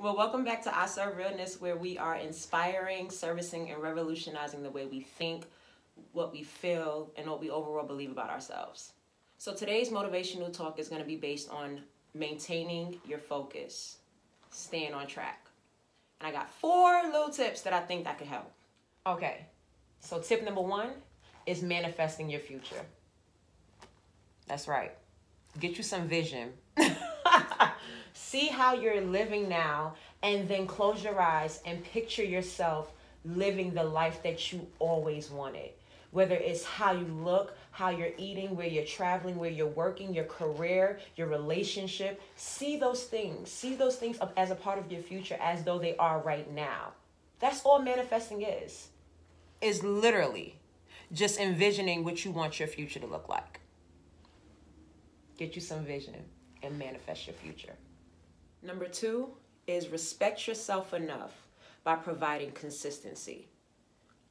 Well, welcome back to I Serve Realness, where we are inspiring, servicing, and revolutionizing the way we think, what we feel, and what we overall believe about ourselves. So today's motivational talk is going to be based on maintaining your focus, staying on track. And I got 4 little tips that I think that could help. Okay, so tip number 1 is manifesting your future. That's right. Get you some vision. See how you're living now, and then close your eyes and picture yourself living the life that you always wanted. Whether it's how you look, how you're eating, where you're traveling, where you're working, your career, your relationship. See those things. See those things as a part of your future as though they are right now. That's all manifesting is. It's literally just envisioning what you want your future to look like. Get you some vision and manifest your future. Number 2 is respect yourself enough by providing consistency.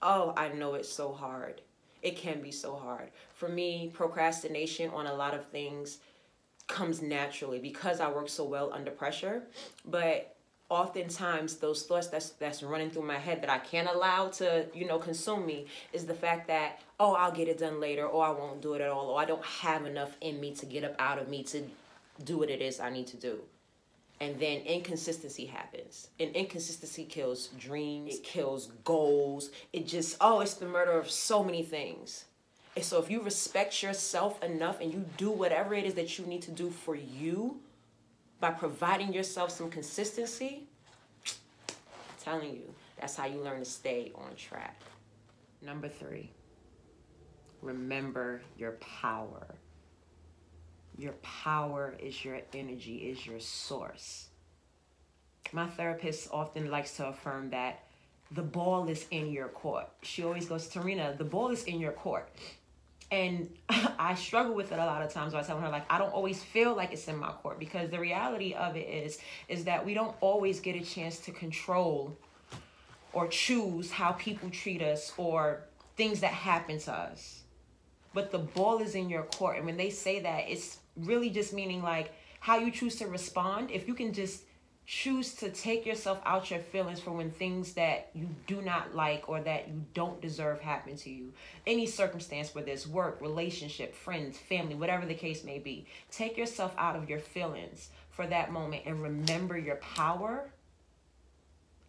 Oh, I know it's so hard. It can be so hard. For me, procrastination on a lot of things comes naturally because I work so well under pressure. But oftentimes those thoughts that's running through my head that I can't allow to, consume me is the fact that, oh, I'll get it done later, or I won't do it at all, or I don't have enough in me to get up out of me to do what it is I need to do. And then inconsistency happens. And inconsistency kills dreams, it kills goals. It just, oh, it's the murder of so many things. And so if you respect yourself enough and you do whatever it is that you need to do for you by providing yourself some consistency, I'm telling you, that's how you learn to stay on track. Number 3, remember your power. Your power is your energy, is your source. My therapist often likes to affirm that the ball is in your court. She always goes, Tarina, the ball is in your court. And I struggle with it a lot of times where I tell her, like, I don't always feel like it's in my court, because the reality of it is that we don't always get a chance to control or choose how people treat us or things that happen to us. But the ball is in your court. And when they say that, it's really just meaning like how you choose to respond. If you can just choose to take yourself out your feelings for when things that you do not like or that you don't deserve happen to you. Any circumstance, whether it's work, relationship, friends, family, whatever the case may be. Take yourself out of your feelings for that moment and remember your power.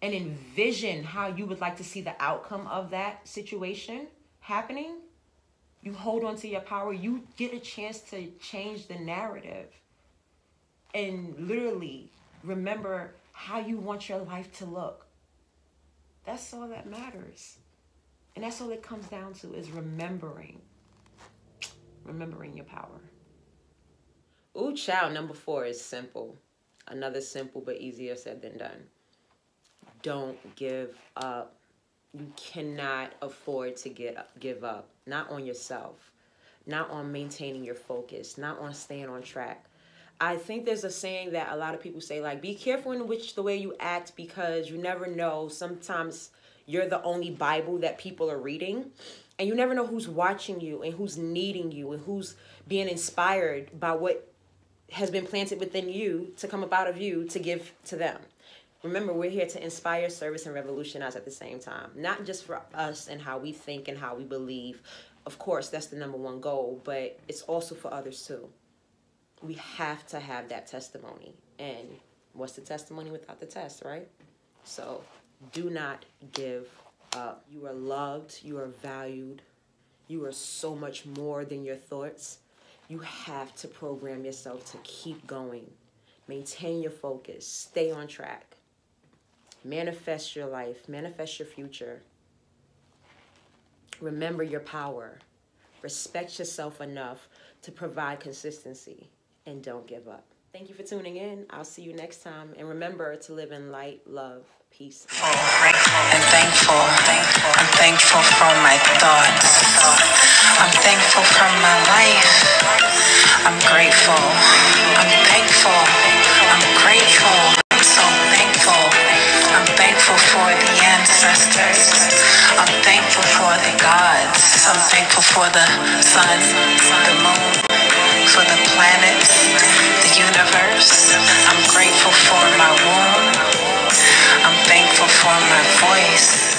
And envision how you would like to see the outcome of that situation happening. You hold on to your power. You get a chance to change the narrative. And literally remember how you want your life to look. That's all that matters. And that's all it comes down to, is remembering. Remembering your power. Ooh, child, number 4 is simple. Another simple but easier said than done. Don't give up. You cannot afford to give up. Not on yourself, not on maintaining your focus, not on staying on track. I think there's a saying that a lot of people say, like, be careful in the way you act, because you never know. Sometimes you're the only Bible that people are reading, and you never know who's watching you and who's needing you and who's being inspired by what has been planted within you to come up out of you to give to them. Remember, we're here to inspire, service, and revolutionize at the same time. Not just for us and how we think and how we believe. Of course, that's the #1 goal, but it's also for others too. We have to have that testimony. And what's the testimony without the test, right? So do not give up. You are loved. You are valued. You are so much more than your thoughts. You have to program yourself to keep going. Maintain your focus. Stay on track. Manifest your life. Manifest your future. Remember your power. Respect yourself enough to provide consistency. And don't give up. Thank you for tuning in. I'll see you next time. And remember to live in light, love, peace. I'm thankful. I'm thankful for my thoughts. I'm thankful for my life. I'm grateful. I'm thankful. I'm grateful. I'm so thankful. I'm thankful for the ancestors. I'm thankful for the gods. I'm thankful for the sun, the moon, for the planets, the universe. I'm grateful for my womb. voice.